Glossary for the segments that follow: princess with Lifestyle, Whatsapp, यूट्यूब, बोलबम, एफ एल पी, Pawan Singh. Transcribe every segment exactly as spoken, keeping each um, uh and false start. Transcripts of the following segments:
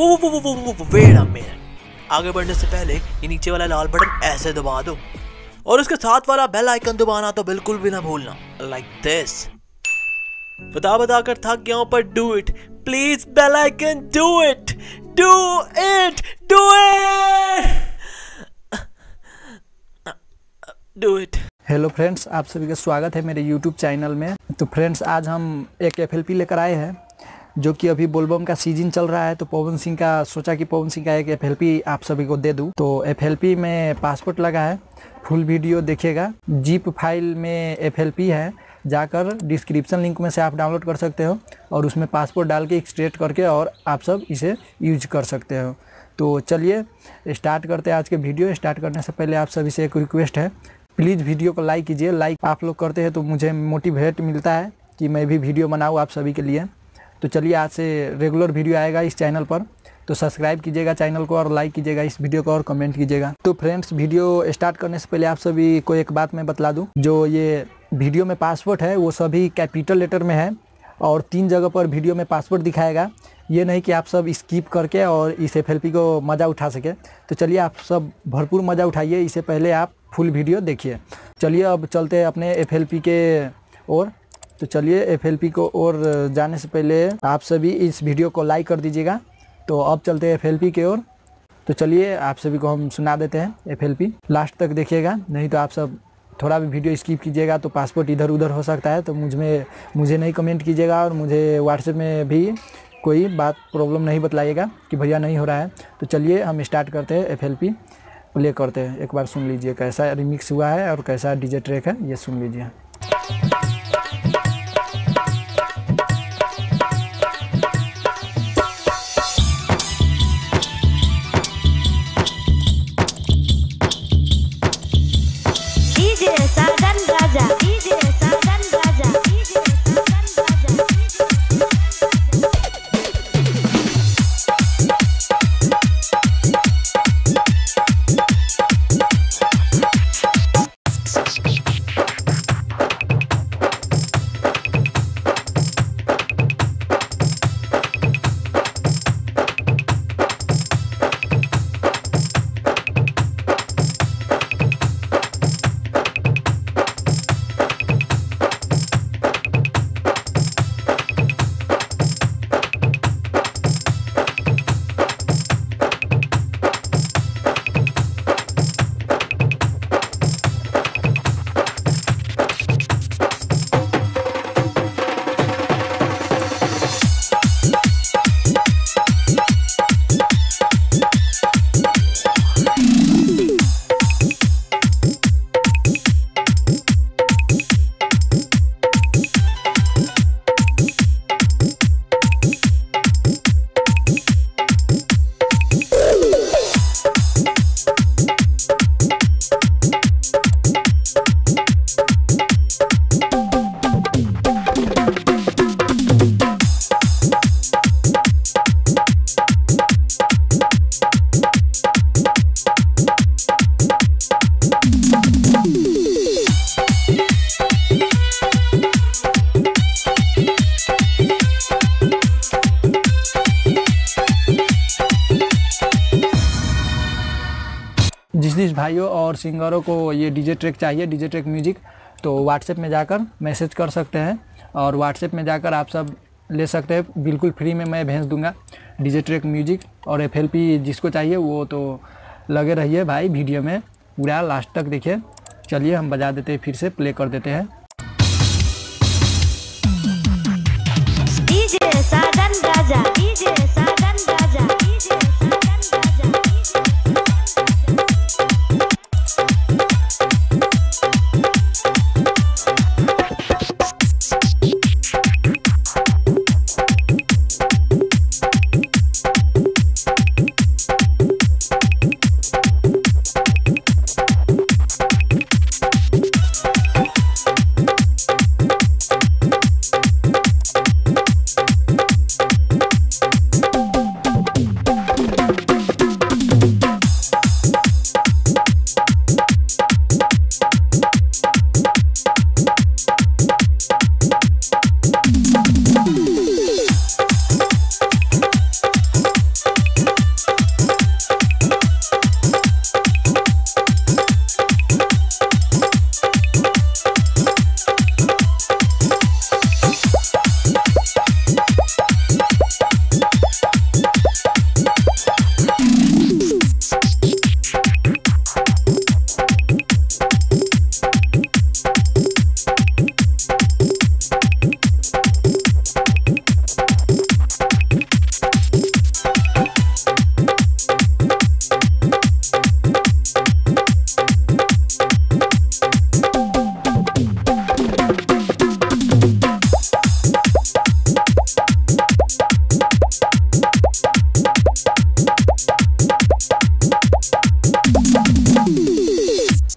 वो वो वो वो वो वेट अ मिनट, आगे बढ़ने से पहले ये नीचे वाला लाल बटन ऐसे दबा दो और उसके साथ वाला बेल आइकन दबाना तो बिल्कुल भी ना भूलना। Like this. बता बता कर थक गया हूं पर do it please bell icon, do it do it do it do it. Hello friends, आप सभी का स्वागत है मेरे यूट्यूब चैनल में। तो फ्रेंड्स, आज हम एक एफ एल पी लेकर आए हैं जो कि अभी बोलबम का सीजन चल रहा है। तो पवन सिंह का सोचा कि पवन सिंह का एक एफ एल पी आप सभी को दे दूं। तो एफ एल पी में पासपोर्ट लगा है, फुल वीडियो देखिएगा। जीप फाइल में एफ एल पी है, जाकर डिस्क्रिप्शन लिंक में से आप डाउनलोड कर सकते हो और उसमें पासपोर्ट डाल के एक्सट्रेट करके और आप सब इसे यूज कर सकते हो। तो चलिए स्टार्ट करते हैं आज के वीडियो। स्टार्ट करने से पहले आप सभी से एक रिक्वेस्ट है, प्लीज़ वीडियो को लाइक कीजिए। लाइक आप लोग करते हैं तो मुझे मोटिवेट मिलता है कि मैं भी वीडियो बनाऊँ आप सभी के लिए। तो चलिए, आज से रेगुलर वीडियो आएगा इस चैनल पर, तो सब्सक्राइब कीजिएगा चैनल को और लाइक कीजिएगा इस वीडियो को और कमेंट कीजिएगा। तो फ्रेंड्स, वीडियो स्टार्ट करने से पहले आप सभी को एक बात मैं बतला दूं, जो ये वीडियो में पासवर्ड है वो सभी कैपिटल लेटर में है और तीन जगह पर वीडियो में पासवर्ड दिखाएगा। ये नहीं कि आप सब स्किप करके और इस एफ एल पी को मज़ा उठा सके। तो चलिए, आप सब भरपूर मज़ा उठाइए, इससे पहले आप फुल वीडियो देखिए। चलिए अब चलते हैं अपने एफ एल पी के ओर। तो चलिए एफ एल पी को और जाने से पहले आप सभी इस वीडियो को लाइक कर दीजिएगा। तो अब चलते हैं एफ एल पी के ओर। तो चलिए आप सभी को हम सुना देते हैं एफ एल पी, लास्ट तक देखिएगा, नहीं तो आप सब थोड़ा भी वीडियो स्किप कीजिएगा तो पासपोर्ट इधर उधर हो सकता है। तो मुझ में मुझे नहीं कमेंट कीजिएगा और मुझे व्हाट्सएप में भी कोई बात प्रॉब्लम नहीं बतलाइएगा कि भैया नहीं हो रहा है। तो चलिए हम स्टार्ट करते हैं, एफ एल पी प्ले करते हैं। एक बार सुन लीजिए कैसा रिमिक्स हुआ है और कैसा डीजे ट्रैक है, ये सुन लीजिए। जिस जिस भाइयों और सिंगरों को ये डीजे ट्रैक चाहिए, डीजे ट्रैक म्यूजिक, तो व्हाट्सएप में जाकर मैसेज कर सकते हैं और व्हाट्सएप में जाकर आप सब ले सकते हैं। बिल्कुल फ्री में मैं भेज दूंगा डीजे ट्रैक म्यूजिक और एफ एल पी जिसको चाहिए वो। तो लगे रहिए भाई वीडियो में, पूरा लास्ट तक देखिए। चलिए हम बजा देते हैं, फिर से प्ले कर देते हैं।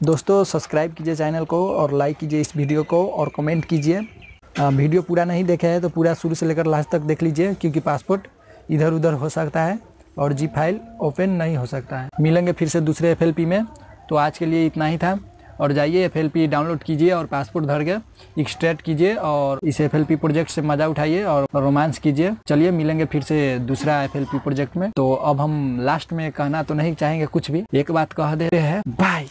दोस्तों सब्सक्राइब कीजिए चैनल को और लाइक कीजिए इस वीडियो को और कमेंट कीजिए। वीडियो पूरा नहीं देखा है तो पूरा शुरू से लेकर लास्ट तक देख लीजिए, क्योंकि पासपोर्ट इधर उधर हो सकता है और जी फाइल ओपन नहीं हो सकता है। मिलेंगे फिर से दूसरे एफ एल पी में। तो आज के लिए इतना ही था, और जाइए एफ एल पी डाउनलोड कीजिए और पासपोर्ट धर के एक्सट्रैक्ट कीजिए और इस एफ एल पी प्रोजेक्ट से मज़ा उठाइए और रोमांस कीजिए। चलिए मिलेंगे फिर से दूसरा एफ एल पी प्रोजेक्ट में। तो अब हम लास्ट में कहना तो नहीं चाहेंगे कुछ भी, एक बात कह देते हैं, बाय।